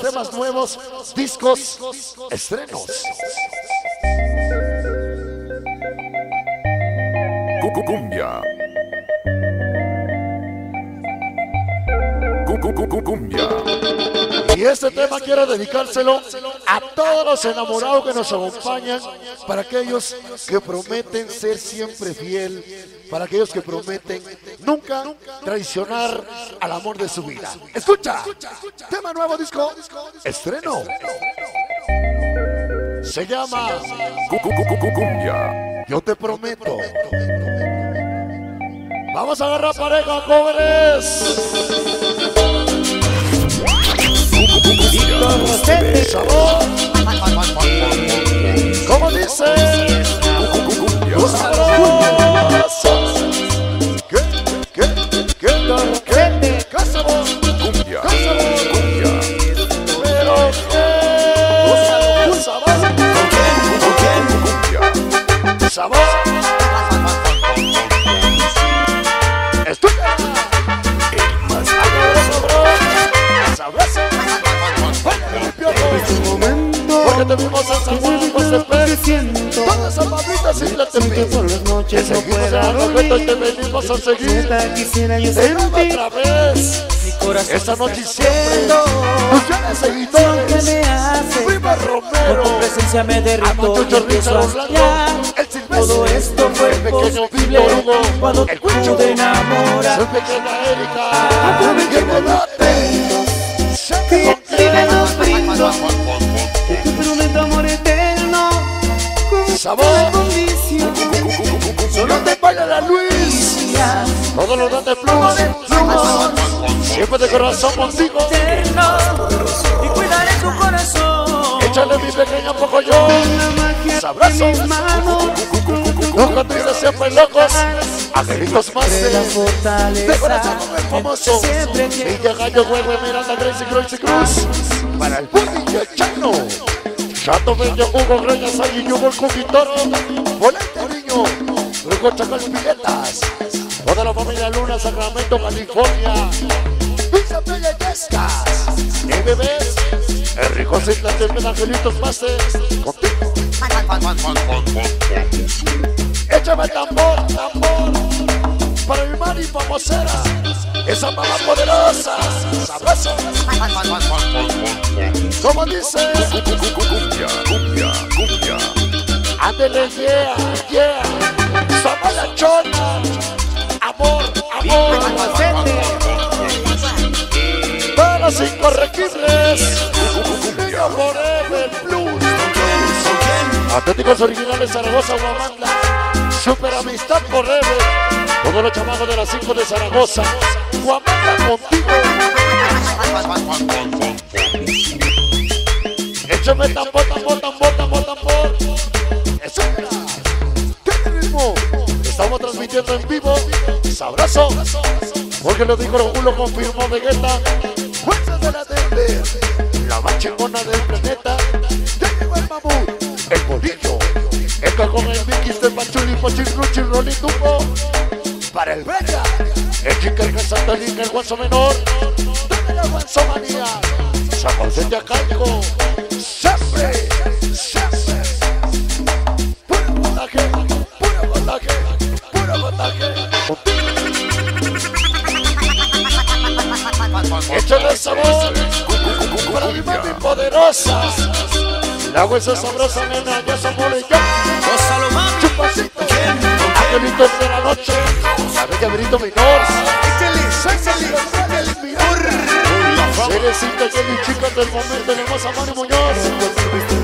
temas nuevos, discos, estrenos. Cumbia. Cumbia. Y este tema quiero dedicárselo a todos los enamorados que nos acompañan, para aquellos que prometen ser siempre fiel, para aquellos que prometen nunca traicionar al amor de su vida. Escucha, tema nuevo, disco, estreno. Se llama Cumbia. Yo te prometo. Vamos a agarrar pareja, jóvenes. Como dice, te vimos en de pez, todas esas papitas y las tempes. Por las noches te seguimos no dormir, y te venimos a seguir. Te amo otra vez. Esta noche y siempre. Millones seguidores. Viva Romero. Con presencia me derrito. El silvestre. Todo esto fue posible cuando te pude enamorar. Soy pequeña Erika. Aproveché con la sabor, solo te baila la Luis, todos los grandes plumas, siempre de corazón contigo, y cuidaré tu corazón, échale mi pequeña poco yo, sabroso, los cantriles siempre locos, angelitos más de corazón famoso, Villa Gallo, Huevo, Miranda, Gracie, Cruz y Cruz, para el Budillo Chano. Chato Bello, Hugo Reyes, Agui, Yugo, el Cujitoro, Volante Niño, Rico Chacal Piletas, toda la familia Luna, Sacramento, California, Villa Pellellescas, MBs, el Rico Cicla, Temel, Angelitos Mases, contigo. Échame tambor, tambor, para mi mani famosera, esa mamá poderosa, sabroso. Como dice, cumbia, cumbia, cumbia. Ándele, yeah, yeah. Somos la chona. Amor, amor. Todos los incorregibles. Cumbia, forever, blues. Atléticos originales, Zaragoza, Guamanda. Super amistad, forever. Todos los chamacos de las 5 de Zaragoza. Guamanda contigo. Échame tambor, tambor, tambor, tambor, tambor. Eso era. Ritmo. Estamos transmitiendo en vivo. Sabroso. Porque lo dijo Romulo, confirmó Vegeta. Fuerzas de la tele. La más chingona del planeta. Ya llegó el mamut. El bolillo. El cajón, el Mickey, el Pachuli, Pochirruchi, Rolinduco. Para el Vega. El Chica, el Santalín, el Guaso Menor. Dame la Guaso Manía. San José de Acalco. Siempre, siempre. Puro botaje, puro botaje, puro botaje. Échale sabor para mi mami poderosa. La huesa sabrosa, nena, ya se mole ya. Gózalo, mami. Chupacito. Angelito de la noche. La bella Brito Menor. Excelente, excelente. Cerecita, Jenny, chicas del momento, hermosa Mari Muñoz.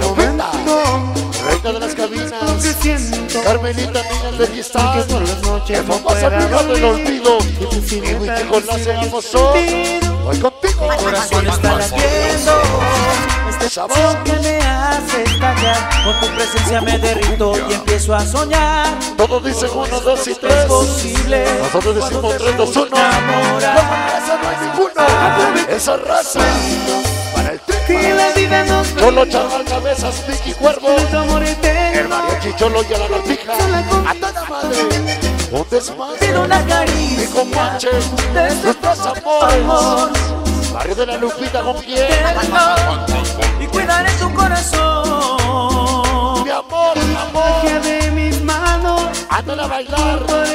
Lupita, reina de las cabinas. Carmelita, niñas de cristal. Que famosa amiga del olvido. Y mi hijo la seguimos sol. Voy contigo. Corazón está latiendo. Este sabor que me hace estallar. Con tu presencia me derrito y empiezo a soñar. Todos dicen 1, 2 y 3. Es posible. Nosotros decimos 3, 2, 1. Esa raza para el tema. Cholo, chaval, cabezas, Vicky, cuervo. El mariachi, cholo y a la lagartija. A toda madre. Un desmadre. Mi comanche. Nuestros amores. Barrio de la Lupita con pie. bailar.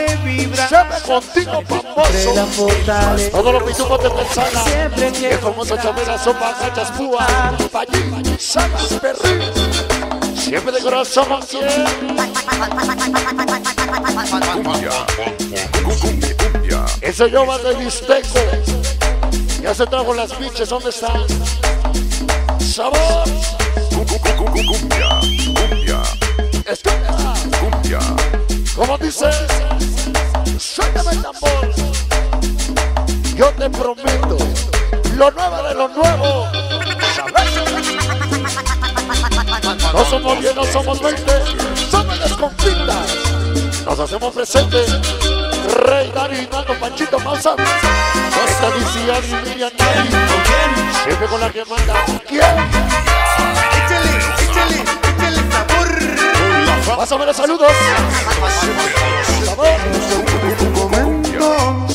Siempre contigo, famoso. Todos los pitufos de Pensana, que famosa chamela, sopa, cachas, púa, pallín, salas, perrín. Siempre de corazón, cumbia, cumbia, cumbia. Ese yo va de Disteco. Ya se trajo las biches, ¿dónde están? ¡Sabor! Cumbia, cumbia. Escala, cumbia. ¿Cómo dices? Suéltame el tambor. Yo te prometo lo nuevo de lo nuevo. No somos 10, no somos 20, somos las confitas. Nos hacemos presentes. Rey, Dari, Nando, Panchito, Mausa. Costa, Viciani, Miriam, Dari. Siempre con la que manda. ¿Quién? Échale sabor. Vas a ver los saludos.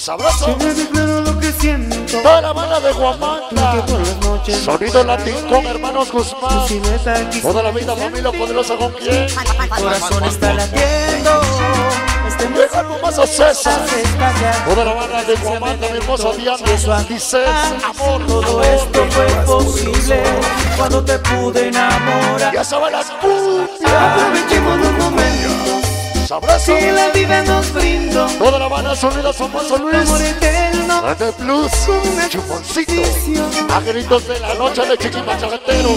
Sabroso. Toda la banda de Guamanda, sonido latín con hermanos Guzmán. Toda la vida familia poderosa con quien corazón está latiendo. Llega el famoso César. Toda la banda de Guamanda, mi hermosa Diana, dice amor. Todo esto fue posible cuando te pude enamorar. Ya sabes las putas. Aprovechemos los momentos. Sabroso. Si la vida nos brinda. Toda la banda sonida, famoso Luis. Date plus, chuponcito, a gritos de la noche de chiquimachabetero.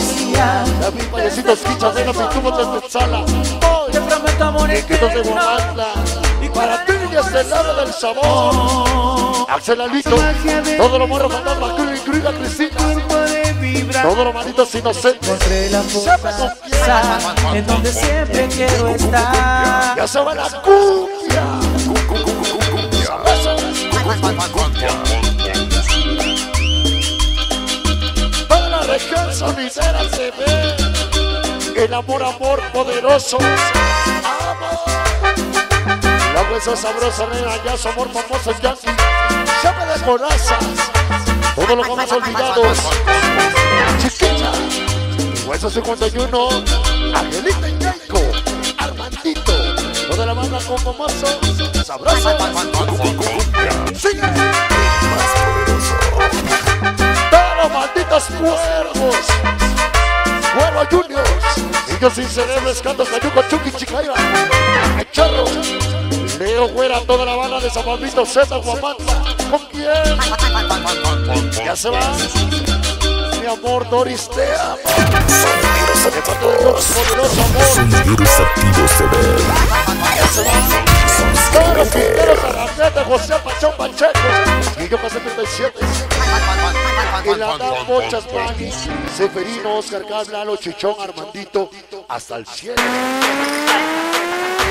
La mis payecitos, quichaderos y tubos de tu sala. Hoy te prometo amor de Guamanda. Y para ti desde el lado del sabor. Axel Alito, todos los morros mandan vacuno, incluida Cristina. Todos los manitos inocentes. Siempre confía. En donde siempre quiero estar. Ya se va la cumbia. Para descanso ni será se ve. El amor, amor poderoso. Amor. La huesa sabrosa, nena, ya su amor famoso es Yankee. Llama de corazas. Todos los vamos olvidados. Chiquilla. Hueso 51. Angelita y Keiko. Armandito. Toda la banda con famoso. Sabroso. Sigue. Más poderoso. Todos los malditos cuervos. Cuervo Juniors. Niños sin cerebro, cantos de Yuko, Chucky, Chicaya. El Charro. Leo Güera, toda la banda de San Pablito, Z, Guamanta. ¿Con quién? Ya se va. Mi amor, Doris, te amo. Sonidos activos. Sonidos activos TV. Ya se va. Todos los pinteros a la neta, José Pachón Pacheco, Guillermo 77, el Adán Bochas Magui, Seferino, Oscar Cabla, Chichón, Armandito, hasta el cielo.